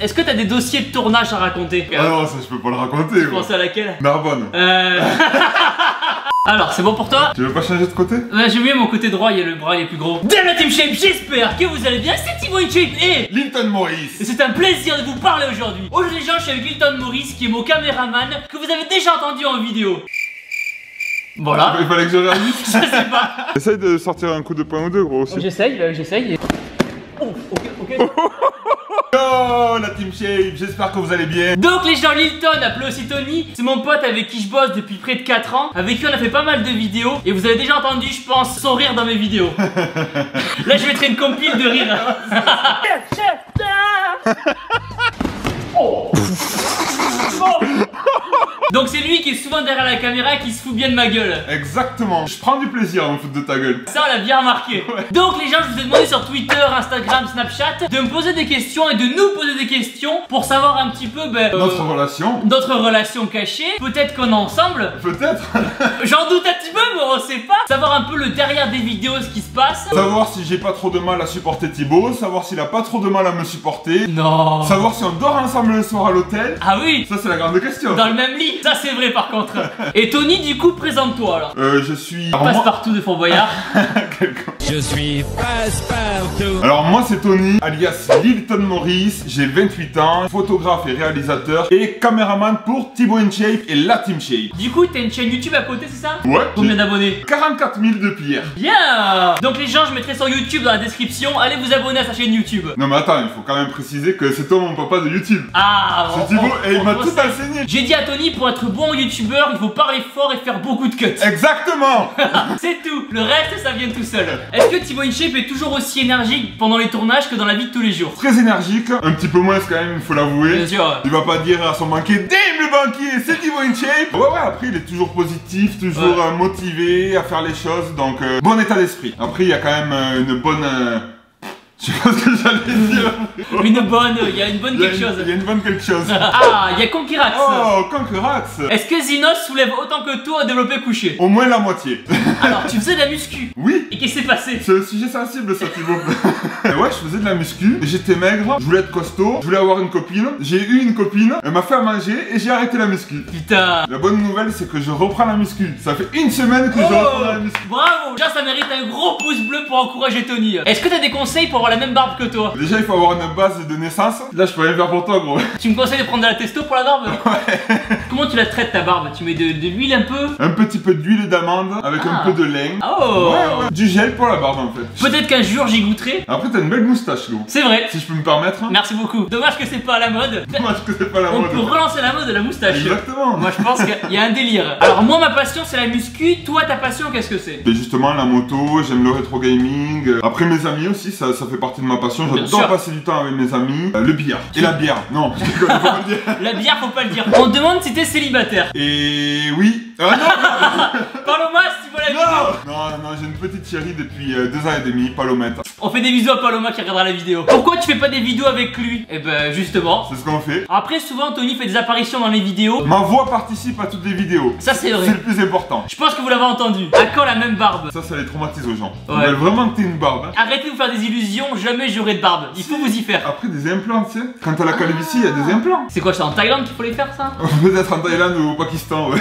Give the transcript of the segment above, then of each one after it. Est-ce que t'as des dossiers de tournage à raconter? Ah non, ça je peux pas le raconter. Tu penses à laquelle? Narbonne. Alors, c'est bon pour toi? Tu veux pas changer de côté? Ouais, j'aime bien mon côté droit, il y a le bras, il est plus gros. Dès la Team Shape, j'espère que vous allez bien. C'est Tibo InShape et Lilton Morris. Et c'est un plaisir de vous parler aujourd'hui. Aujourd'hui, je suis avec Lilton Morris, qui est mon caméraman, que vous avez déjà entendu en vidéo. Voilà. Il fallait que je réalise. Je sais pas. Essaye de sortir un coup de poing ou deux, gros. Oh, j'essaye. Oh, ok. Yo la Team Shape, j'espère que vous allez bien. Donc les gens, Lilton, appelé aussi Tony, c'est mon pote avec qui je bosse depuis près de 4 ans, avec qui on a fait pas mal de vidéos. Et vous avez déjà entendu, je pense, son rire dans mes vidéos. Là je mettrai une compile de rire. Oh. Oh. Donc c'est lui qui est souvent derrière la caméra qui se fout bien de ma gueule. Exactement, je prends du plaisir à me foutre de ta gueule. Ça on l'a bien remarqué, ouais. Donc les gens, je vous ai demandé sur Twitter, Instagram, Snapchat de me poser des questions et de nous poser des questions pour savoir un petit peu notre relation. Notre relation cachée, peut-être qu'on est ensemble. Peut-être. J'en doute un petit peu mais on sait pas. Savoir un peu le derrière des vidéos, ce qui se passe. Savoir si j'ai pas trop de mal à supporter Thibaut. Savoir s'il a pas trop de mal à me supporter. Non. Savoir si on dort ensemble le soir à l'hôtel. Ah oui. Ça c'est la grande question. Dans le même lit. Ça c'est vrai par contre. Et Tony, du coup, présente-toi alors. Je suis... Passe-partout de Fort Boyard. Je suis passe-partout. Alors moi c'est Tony, alias Lilton Morris. J'ai 28 ans, photographe et réalisateur, et caméraman pour Tibo InShape et la Team Shape. Du coup t'as une chaîne YouTube à côté, c'est ça? Ouais. Combien d'abonnés? 44 000 depuis hier. Bien. Donc les gens, je mettrai sur YouTube dans la description. Allez vous abonner à sa chaîne YouTube. Non mais attends, il faut quand même préciser que c'est toi mon papa de YouTube. Ah bon, c'est Thibaut et il m'a tout enseigné. J'ai dit à Tony, pour être bon youtubeur, il faut parler fort et faire beaucoup de cuts. Exactement. C'est tout, le reste ça vient tout seul. Est-ce que Tibo InShape est toujours aussi énergique pendant les tournages que dans la vie de tous les jours? Très énergique, un petit peu moins quand même, faut l'avouer. Bien sûr, ouais. Il va pas dire à son banquier, damn le banquier, c'est Tibo InShape. Ouais, après il est toujours positif, toujours motivé à faire les choses, donc bon état d'esprit. Après il y a quand même une bonne... Je sais pas ce que j'allais dire. Une bonne, il y a une bonne quelque chose. Il y a une bonne quelque chose. Ah, il y a Conkerax. Oh, Conkerax. Est-ce que Zinos soulève autant que toi à développer couché? Au moins la moitié. Alors, tu faisais de la muscu? Oui. Et qu'est-ce qui s'est passé? C'est un sujet sensible ça, Thibaut. Ouais, je faisais de la muscu, j'étais maigre, je voulais être costaud, je voulais avoir une copine. J'ai eu une copine, elle m'a fait à manger et j'ai arrêté la muscu. Putain. La bonne nouvelle, c'est que je reprends la muscu. Ça fait une semaine que je reprends la muscu. Bravo. Déjà, ça mérite un gros pouce bleu pour encourager Tony. Est-ce que t'as des conseils pour la même barbe que toi? Déjà il faut avoir une base de naissance. Là je peux rien faire pour toi, gros. Tu me conseilles de prendre de la testo pour la barbe? Ouais. Comment tu la traites ta barbe? Tu mets de l'huile un peu? Un petit peu d'huile d'amande avec un peu de lin. Oh ouais, ouais. Du gel pour la barbe en fait. Peut-être qu'un jour j'y goûterai. Après t'as une belle moustache, gros. C'est vrai. Si je peux me permettre. Merci beaucoup. Dommage que c'est pas à la mode. Dommage que c'est pas à la mode. On peut relancer la mode de la moustache. Exactement. Moi je pense qu'il y a un délire. Alors moi ma passion c'est la muscu. Toi ta passion qu'est-ce que c'est? Justement la moto, j'aime le rétro gaming. Après mes amis aussi, ça fait partie de ma passion, j'adore passer du temps avec mes amis. Le billard. Et la bière. Non, je déconne, faut pas le dire. La bière, faut pas le dire. On te demande si t'es célibataire. Et oui. Ah non. Paloma, si tu vois la vidéo. Non, j'ai une petite chérie depuis 2 ans et demi, Palomette. On fait des bisous à Paloma qui regardera la vidéo. Pourquoi tu fais pas des vidéos avec lui? Eh ben justement. C'est ce qu'on fait. Après souvent Tony fait des apparitions dans les vidéos. Ma voix participe à toutes les vidéos. Ça c'est vrai. C'est le plus important. Je pense que vous l'avez entendu. À quand la même barbe? Ça les traumatise aux gens. Ouais. Ils veulent vraiment que t'aies une barbe. Arrêtez de vous faire des illusions, jamais j'aurai de barbe. Il faut vous y faire. Après des implants, tu sais. Quand t'as la calvitie, il y a des implants. C'est quoi, c'est en Thaïlande qu'il faut les faire ça? Peut-être en Thaïlande ou au Pakistan, ouais.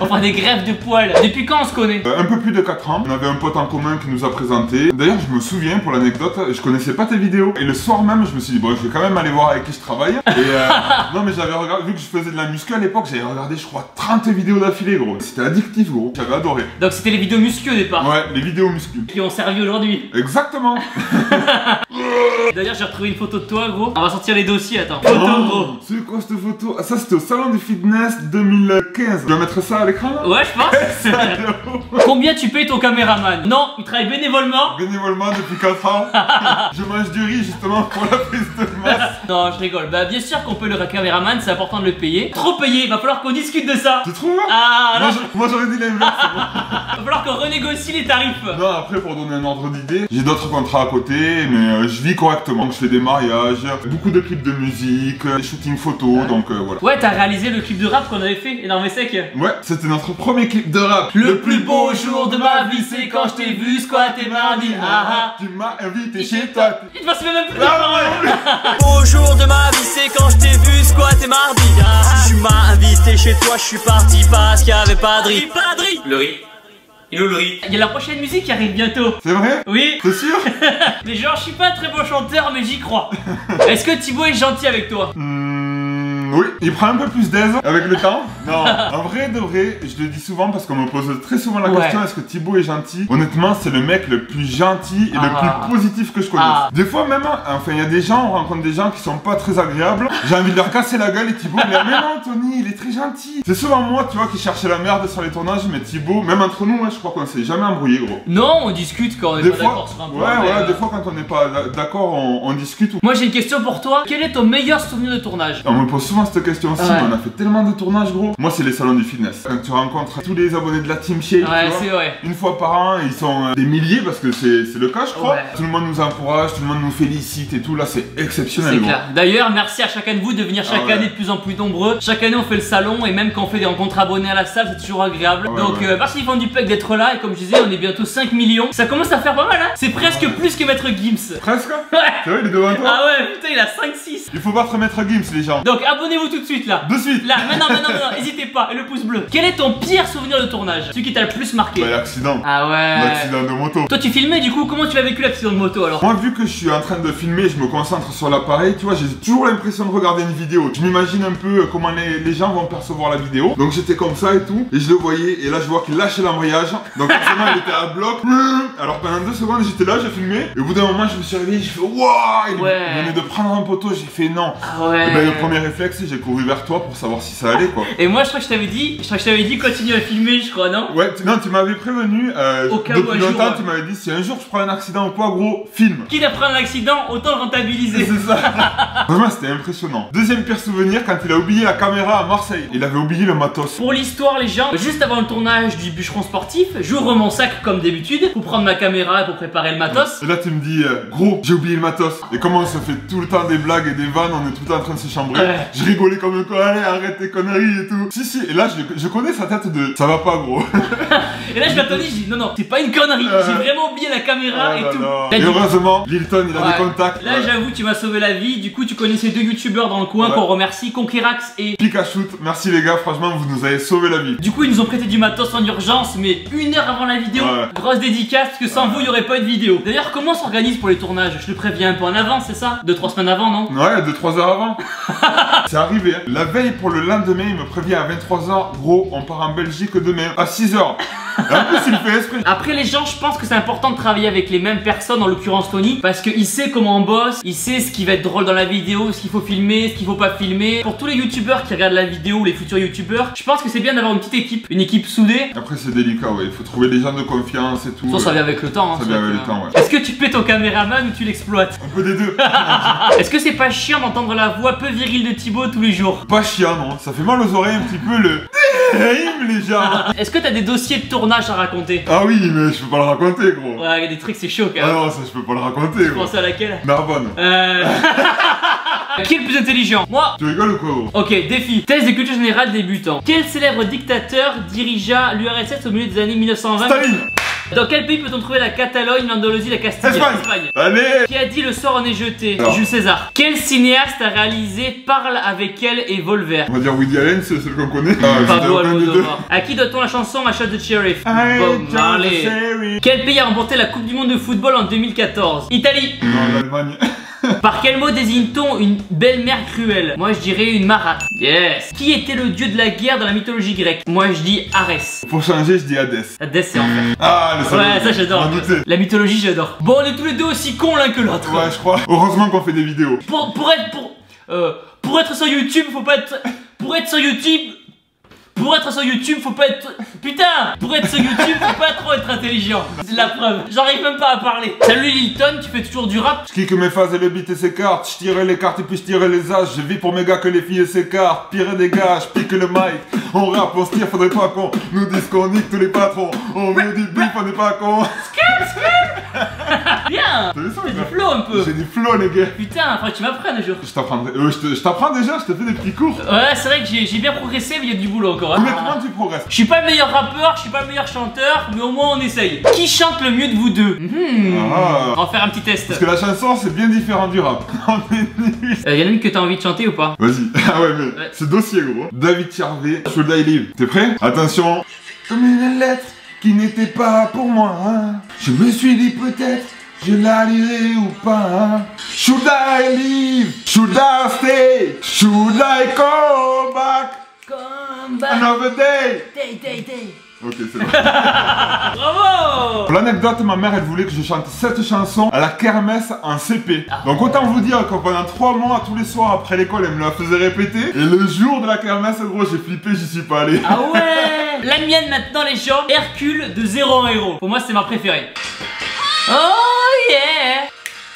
Enfin des greffes de poils. Depuis quand on se connaît? Un peu plus de 4 ans. On avait un pote en commun qui nous a présenté. D'ailleurs, je me souviens pour l'anecdote, je connaissais pas tes vidéos. Et le soir même, je me suis dit, bon, je vais quand même aller voir avec qui je travaille. Et non, mais j'avais regardé, vu que je faisais de la muscu à l'époque, j'avais regardé, je crois, 30 vidéos d'affilée, gros. C'était addictif, gros. J'avais adoré. Donc c'était les vidéos muscu au départ. Ouais, les vidéos muscu. Qui ont servi aujourd'hui. Exactement. D'ailleurs j'ai retrouvé une photo de toi, gros. On va sortir les dossiers, attends. Photo, gros. C'est quoi cette photo? Ah, ça c'était au salon du fitness 2015. Tu vas mettre ça à l'écran? Ouais, je pense. Combien tu payes ton caméraman? Non, il travaille bénévolement. Bénévolement depuis 4 ans. Je mange du riz justement pour la prise de masse. Non, je rigole. Bah bien sûr qu'on peut le caméraman, c'est important de le payer. Trop payé, va falloir qu'on discute de ça. Tu trouves? Ah non. Moi j'aurais dit l'inverse. Va falloir qu'on renégocie les tarifs. Non, après pour donner un ordre d'idée, j'ai d'autres contrats à côté, mais je vis correctement. Je fais des mariages, beaucoup de clips de musique, des shootings photos, donc voilà. Ouais, t'as réalisé le clip de rap qu'on avait fait, énorme sec. Ouais, c'était notre premier clip de rap. Le plus beau jour de ma vie, c'est quand je t'ai vu squatter mardi. Ah ah. Tu m'as Ah oui, t'es chez toi. Il va se faire même plus. Au jour de ma vie, c'est quand je t'ai vu squatter mardi. Tu m'as invité chez toi, je suis parti parce qu'il n'y avait pas de riz. Le riz. Hello le riz. Il y a la prochaine musique qui arrive bientôt. C'est vrai? Oui. C'est sûr? Mais genre, je suis pas très bon chanteur, mais j'y crois. Est-ce que Thibaut est gentil avec toi? Oui, il prend un peu plus d'aise avec le temps. Non, en vrai de vrai, je le dis souvent parce qu'on me pose très souvent la question, est-ce que Thibaut est gentil? Honnêtement, c'est le mec le plus gentil et le plus positif que je connaisse. Des fois même, enfin il y a des gens, on rencontre des gens qui sont pas très agréables. J'ai envie de leur casser la gueule et Thibaut me dit, mais non Tony, il est très gentil. C'est souvent moi, tu vois, qui cherchais la merde sur les tournages, mais Thibaut, même entre nous, je crois qu'on s'est jamais embrouillé gros. Non, on discute quand on est pas d'accord sur un point. Ouais, des fois quand on n'est pas d'accord, on discute. Moi j'ai une question pour toi, quel est ton meilleur souvenir de tournage? On me pose souvent cette question aussi, on a fait tellement de tournages gros. Moi c'est les salons du fitness. Quand tu rencontres tous les abonnés de la Team Shape, tu vois, une fois par an, ils sont des milliers parce que c'est le cas je crois. Tout le monde nous encourage, tout le monde nous félicite et tout, là c'est exceptionnel. D'ailleurs merci à chacun de vous de venir chaque année de plus en plus nombreux. Chaque année on fait le salon et même quand on fait des rencontres abonnés à la salle c'est toujours agréable. Donc merci les fans du PEC d'être là et comme je disais on est bientôt 5 millions. Ça commence à faire pas mal hein. C'est presque plus que Maître Gims. Presque? Ouais. C'est vrai il est devant toi? Ah ouais putain il a 5-6. Il faut battre Maître Gims les gens. Donc abonnez-vous tout de suite là. De suite. Là, maintenant, n'hésitez pas. Et le pouce bleu. Quel est ton pire souvenir de tournage? Celui qui t'a le plus marqué? L'accident. Ah ouais. L'accident de moto. Toi tu filmais du coup, comment tu as vécu l'accident de moto alors? Moi vu que je suis en train de filmer, je me concentre sur l'appareil, tu vois, j'ai toujours l'impression de regarder une vidéo. Je m'imagine un peu comment les gens vont percevoir la vidéo. Donc j'étais comme ça et tout, et je le voyais, et là je vois qu'il lâchait l'embrayage. Donc forcément il était à bloc. Alors pendant 2 secondes j'étais là, j'ai filmé. Et au bout d'un moment je me suis réveillé, j'ai fait waouh. Il venait de prendre un poteau, j'ai fait non. Et ben, le premier réflexe, j'ai couru vers toi pour savoir si ça allait quoi. Et moi je crois que je t'avais dit, continue à filmer je crois, non? Ouais, non tu m'avais prévenu, depuis longtemps tu m'avais dit si un jour je prends un accident ou quoi gros, filme. Qui t'a pris un accident, autant rentabiliser. C'est ça. Vraiment c'était impressionnant. Deuxième pire souvenir, quand il a oublié la caméra à Marseille. Il avait oublié le matos. Pour l'histoire les gens, juste avant le tournage du bûcheron sportif, j'ouvre mon sac comme d'habitude pour prendre ma caméra et pour préparer le matos. Et là tu me dis, gros j'ai oublié le matos. Et comment on se fait tout le temps des blagues et des vannes, on est tout le temps en train de se chambrer. Je rigolais comme un con, allez arrête tes conneries et tout. Si si, et là je connais sa tête de ça va pas gros. Et là je l'attendais, je dis non non, c'est pas une connerie, j'ai vraiment oublié la caméra et tout. Et heureusement, Lilton il a des contacts. Là j'avoue tu m'as sauvé la vie, du coup tu connaissais 2 youtubeurs dans le coin qu'on remercie, Conkerax et Pikachu. Merci les gars, franchement vous nous avez sauvé la vie. Du coup ils nous ont prêté du matos en urgence mais 1 heure avant la vidéo, grosse dédicace parce que sans vous il y aurait pas eu de vidéo. D'ailleurs comment s'organise pour les tournages? Je te préviens un peu en avance c'est ça? 2-3 semaines avant non? Ouais, 2-3 heures avant. C'est arrivé, hein. La veille pour le lendemain, il me prévient à 23 h, gros, on part en Belgique demain, à 6 h. Un peu s'il fait esprit. Après les gens, je pense que c'est important de travailler avec les mêmes personnes, en l'occurrence Tony, parce qu'il sait comment on bosse, il sait ce qui va être drôle dans la vidéo, ce qu'il faut filmer, ce qu'il faut pas filmer. Pour tous les youtubeurs qui regardent la vidéo ou les futurs youtubeurs, je pense que c'est bien d'avoir une petite équipe, une équipe soudée. Après c'est délicat, ouais, il faut trouver des gens de confiance et tout. Ça, ça vient avec le temps. Hein, ça vient avec le temps, ouais. Est-ce que tu paies ton caméraman ou tu l'exploites? Un peu des deux. Est-ce que c'est pas chiant d'entendre la voix peu virile de Thibaut tous les jours? Pas chiant, non. Ça fait mal aux oreilles un petit peu le. Les gens. Est-ce que t'as des dossiers de tournage à raconter? Ah oui, mais je peux pas le raconter, gros. Ouais, il y a des trucs, c'est chaud quand même. Ah non, ça je peux pas le raconter. Tu penses à laquelle? Narbonne. Qui est le plus intelligent? Moi. Tu rigoles ou quoi, gros? Ok, défi. Thèse de culture générale débutant. Quel célèbre dictateur dirigea l'URSS au milieu des années 1920? Staline. Dans quel pays peut-on trouver la Catalogne, l'Andalousie, la Castille? Espagne. Allez. Qui a dit le sort en est jeté? Jules César. Quel cinéaste a réalisé Parle avec elle et Volver? On va dire Woody Allen, c'est celui qu'on connaît. Pablo Almodóvar. À qui doit-on la chanson La chatte de Sheriff? Bob Marley. Quel pays a remporté la Coupe du Monde de football en 2014? Italie. Non, l'Allemagne. Par quel mot désigne-t-on une belle-mère cruelle? Moi je dirais une marate. Yes. Qui était le dieu de la guerre dans la mythologie grecque? Moi je dis Arès. Pour changer je dis Hadès. Hadès c'est enfer. Ah le salut. Ouais ça j'adore. La mythologie j'adore. Bon on est tous les deux aussi cons l'un que l'autre. Ouais je crois. Heureusement qu'on fait des vidéos. Pour être sur YouTube faut pas être. Pour être sur YouTube, faut pas être... Putain! Pour être sur YouTube, faut pas trop être intelligent. C'est la preuve. J'arrive même pas à parler. Salut Lilton, tu fais toujours du rap? Je kick mes phases et le beat et ses cartes. Je tirais les cartes et puis je tirais les as. Je vis pour mes gars que les filles et ses cartes. Pire des gars, je pique le mic. On rappe, on se tire, faudrait pas qu'on nous dise qu'on nique tous les patrons. On met du bif, on n'est pas con. Bien. J'ai du flow un peu. J'ai du flow les gars. Putain, faudrait que tu m'apprennes déjà. Je t'apprendrai. Je t'apprends déjà, je te fais des petits cours. Ouais, c'est vrai que j'ai bien progressé, mais il y a du boulot encore. Hein. Comment tu progresses? Je suis pas le meilleur rappeur, je suis pas le meilleur chanteur, mais au moins on essaye. Qui chante le mieux de vous deux? On va faire un petit test. Parce que la chanson c'est bien différent du rap. Y'en a une que t'as envie de chanter ou pas? Vas-y. Ah ouais, mais c'est dossier gros. David Charvet, Should I Live. T'es prêt? Attention. Comme une lettre qui n'était pas pour moi. Hein. Je me suis dit peut-être. Je la lirai ou pas? Should I leave? Should I stay? Should I come back? Come back. Another day. Day. Ok, c'est bon. Bravo! Pour l'anecdote, ma mère, elle voulait que je chante cette chanson à la kermesse en CP. Donc autant vous dire que pendant 3 mois, tous les soirs après l'école, elle me la faisait répéter. Et le jour de la kermesse, gros, j'ai flippé, j'y suis pas allé. Ah ouais! La mienne maintenant, les gens, Hercule de 0 à Héros. Pour moi, c'est ma préférée. Oh yeah!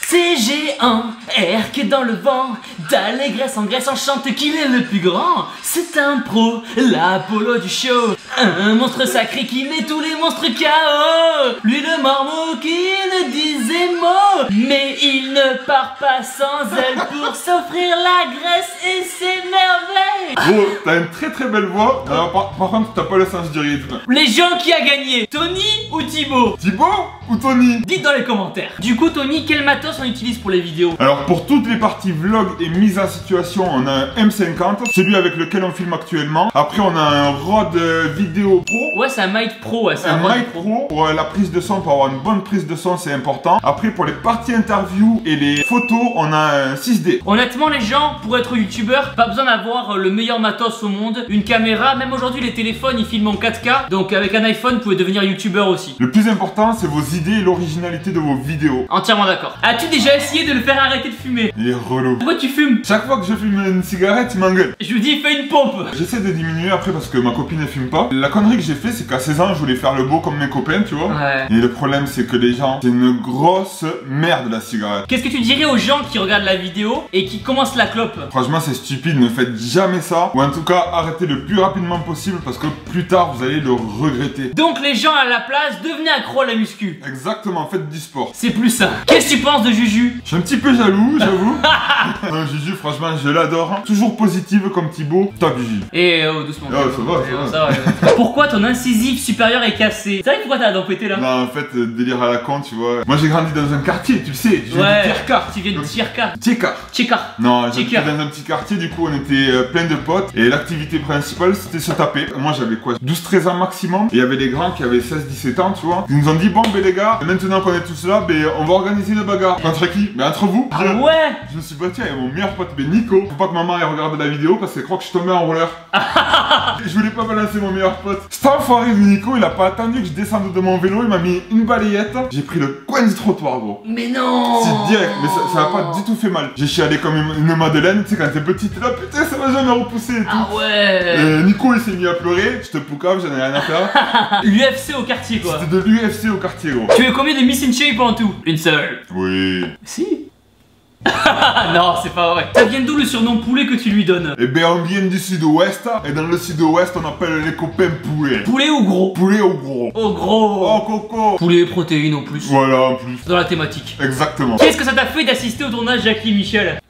C'est géant, air que dans le vent, d'allégresse en Grèce, on chante qu'il est le plus grand. C'est un pro, l'Apollo du show, un monstre sacré qui met tous les monstres KO. Lui le marmot qui ne disait mot, mais il ne part pas sans elle pour s'offrir la Grèce et ses merveilles. Gros, t'as une très très belle voix, alors par contre t'as pas le sens du rythme. Les gens qui a gagné, Tony ou Tibo? Tibo ou Tony? Dites dans les commentaires. Du coup Tony, quel matos on utilise pour les vidéos? Alors pour toutes les parties vlog et mise en situation, on a un M50, celui avec lequel on filme actuellement. Après on a un Rod Vidéo Pro. Ouais, c'est un mic pro, ouais, un mic pro pour la prise de son, pour avoir une bonne prise de son, c'est important. Après pour les parties interview et les photos, on a un 6D. Honnêtement les gens, pour être youtubeur, pas besoin d'avoir le meilleur matos au monde, une caméra, même aujourd'hui les téléphones ils filment en 4K, donc avec un iPhone vous pouvez devenir youtubeur aussi. Le plus important c'est vos idées et l'originalité de vos vidéos. Entièrement d'accord. As-tu déjà essayé de le faire arrêter de fumer? Il est relou. Pourquoi tu fumes? Chaque fois que je fume une cigarette, il m'engueule. Je lui dis, fais une pompe. J'essaie de diminuer après parce que ma copine ne fume pas. La connerie que j'ai fait, c'est qu'à 16 ans, je voulais faire le beau comme mes copains, tu vois. Ouais. Et le problème, c'est que les gens, c'est une grosse merde la cigarette. Qu'est-ce que tu dirais aux gens qui regardent la vidéo et qui commencent la clope? Franchement, c'est stupide, ne faites jamais ça. Ou en tout cas, arrêtez le plus rapidement possible parce que plus tard, vous allez le regretter. Donc les gens à la place, devenez accro à la muscu. Exactement, faites du sport. C'est plus ça. Qu'est-ce que tu penses de Juju? Je suis un petit peu jaloux, j'avoue. Juju, franchement, je l'adore. Toujours positive comme Thibaut. Top Juju. Et oh, doucement. Oh, ça va. Pourquoi ton incisive supérieure est cassée? C'est vrai que pourquoi t'as la dent pétée là? Non, en fait, délire à la con, tu vois. Moi, j'ai grandi dans un quartier, tu le sais. Je viens du Tiercar. Tu viens du Tiercar? Tiercar. Non, j'étais dans un petit quartier, du coup, on était plein de potes. Et l'activité principale, c'était se taper. Moi, j'avais quoi, 12-13 ans maximum. Et il y avait les grands qui avaient 16-17 ans, tu vois. Ils nous ont dit, bon, ben les gars, maintenant qu'on est tous là, ben on va organiser une bagarre. Contre qui? Ben entre vous. Ah ouais? Je me suis battu avec mon meilleur pote, ben Nico. Faut pas que maman ait regardé la vidéo parce qu'elle croit que je tombais en roller. Je voulais pas balancer mon meilleur pote. Cet enfoiré de Nico, il a pas attendu que je descende de mon vélo, il m'a mis une balayette. J'ai pris le coin du trottoir, gros. Mais non! C'est direct, mais ça a pas du tout fait mal. J'ai chialé comme une madeleine, tu sais, quand t'es petite, là, putain, ça m'a jamais repoussé et tout. Ah ouais! Et Nico, il s'est mis à pleurer. Je te poucave, j'en ai rien à faire. L'UFC au quartier, quoi. C'était de l'UFC au quartier, gros. Tu es combien de Miss in Shape en tout? Une seule. Oui. Si. Non, c'est pas vrai. Ça vient d'où le surnom poulet que tu lui donnes? Eh ben, on vient du sud-ouest. Et dans le sud-ouest, on appelle les copains poulet. Poulet ou gros? Poulet ou gros. Oh gros. Oh coco. Poulet et protéines en plus. Voilà, en plus. Dans la thématique. Exactement. Qu'est-ce que ça t'a fait d'assister au tournage Jackie et Michel?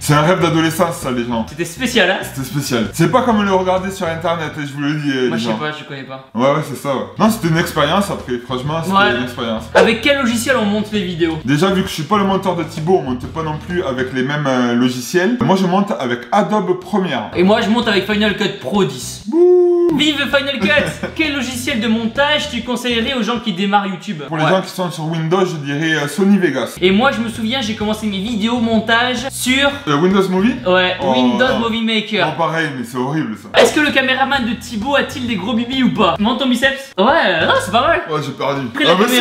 C'est un rêve d'adolescence, ça, les gens. C'était spécial, hein? C'était spécial. C'est pas comme le regarder sur internet, je vous le dis. Moi, je sais pas, je connais pas. Ouais, ouais, c'est ça. Ouais. Non, c'était une expérience après, franchement, c'était une expérience. Avec quel logiciel on monte les vidéos? Déjà, vu que je suis pas le monteur de Thibaut, on monte pas non plus avec les mêmes logiciels. Moi, je monte avec Adobe Premiere. Et moi, je monte avec Final Cut Pro 10. Bouh! Vive Final Cut! Quel logiciel de montage tu conseillerais aux gens qui démarrent YouTube? Pour les gens qui sont sur Windows, je dirais Sony Vegas. Et moi, je me souviens, j'ai commencé mes vidéos montage sur. Windows Movie? Ouais, oh, Windows Movie Maker. Oh, pareil, mais c'est horrible ça. Est-ce que le caméraman de Thibaut a-t-il des gros bibis ou pas? Monte ton biceps? Ouais, non, c'est pas mal. Ouais, j'ai perdu. Ah, bah si,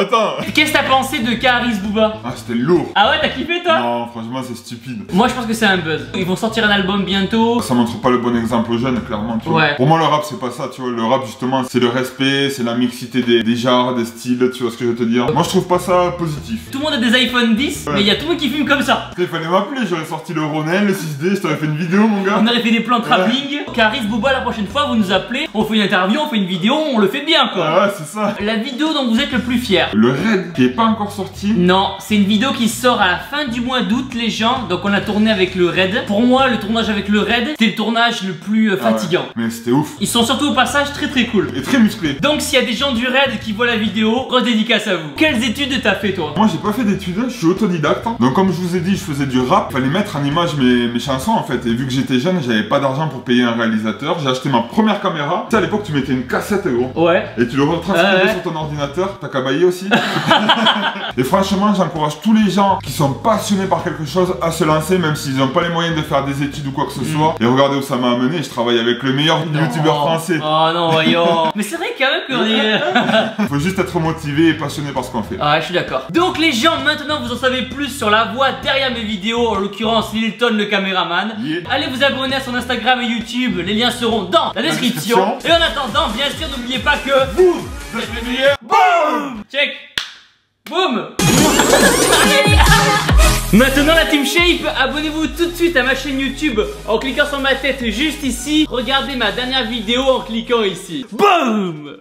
attends. Qu'est-ce que t'as pensé de Kaaris Bouba? Ah, c'était lourd. Ah ouais, t'as kiffé toi? Non, franchement, c'est stupide. Moi, je pense que c'est un buzz. Ils vont sortir un album bientôt. Ça montre pas le bon exemple aux jeunes, clairement. Tu vois. Ouais. Pour moi, le rap rap, c'est pas ça, tu vois. Le rap, justement, c'est le respect, c'est la mixité des genres, des styles, tu vois ce que je veux te dire. Moi, je trouve pas ça positif. Tout le monde a des iPhone 10, ouais. Mais il y a tout le monde qui fume comme ça. Il fallait m'appeler, j'aurais sorti le Ronin, le 6D, je t'aurais fait une vidéo, mon gars. On aurait fait des plans travelling. Ouais. Kaaris, Bouba, la prochaine fois, vous nous appelez, on fait une interview, on fait une vidéo, on le fait bien, quoi. Ah ouais, c'est ça. La vidéo dont vous êtes le plus fier. Le RAID, qui est pas encore sorti. Non, c'est une vidéo qui sort à la fin du mois d'août, les gens. Donc, on a tourné avec le RAID. Pour moi, le tournage avec le RAID, c'était le tournage le plus fatigant. Ah ouais. Mais c'était ouf. Ils sont surtout au passage très très cool. Et très musclés. Donc s'il y a des gens du RAID qui voient la vidéo, grosse dédicace à vous. Quelles études t'as fait toi? Moi j'ai pas fait d'études, je suis autodidacte. Donc comme je vous ai dit, je faisais du rap. Il fallait mettre en image mes chansons en fait. Et vu que j'étais jeune, j'avais pas d'argent pour payer un réalisateur. J'ai acheté ma première caméra. Tu sais à l'époque tu mettais une cassette gros. Ouais. Et tu le retranscrivais sur ton ordinateur. T'as qu'à bailler aussi. Et franchement j'encourage tous les gens qui sont passionnés par quelque chose à se lancer. Même s'ils n'ont pas les moyens de faire des études ou quoi que ce soit. Et regardez où ça m'a amené, je travaille avec le meilleur youtubeur français. Oh non, voyons. Mais c'est vrai quand même qu'on est... Faut juste être motivé et passionné par ce qu'on fait. Ah, je suis d'accord. Donc les gens, maintenant vous en savez plus sur la voix derrière mes vidéos, en l'occurrence Lilton le caméraman. Yeah. Allez vous abonner à son Instagram et YouTube, les liens seront dans la description. Et en attendant, bien sûr, n'oubliez pas que... Boum, vous êtes les meilleurs. Boum. Check. Boum. Maintenant la Team Shape, abonnez-vous tout de suite à ma chaîne YouTube en cliquant sur ma tête juste ici. Regardez ma dernière vidéo en cliquant ici. Boum!